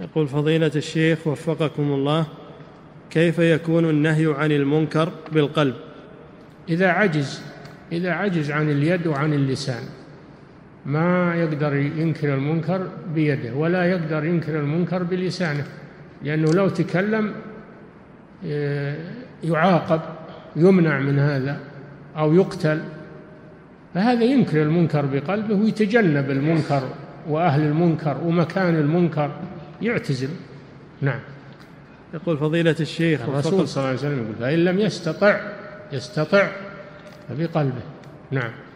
يقول فضيلة الشيخ وفقكم الله، كيف يكون النهي عن المنكر بالقلب؟ إذا عجز عن اليد وعن اللسان، ما يقدر ينكر المنكر بيده ولا يقدر ينكر المنكر بلسانه، لأنه لو تكلم يعاقب، يمنع من هذا أو يقتل، فهذا ينكر المنكر بقلبه ويتجنب المنكر وأهل المنكر ومكان المنكر، يعتزل. نعم. يقول فضيلة الشيخ الرسول صلى الله عليه وسلم يقول فإن لم يستطع فبقلبه. نعم.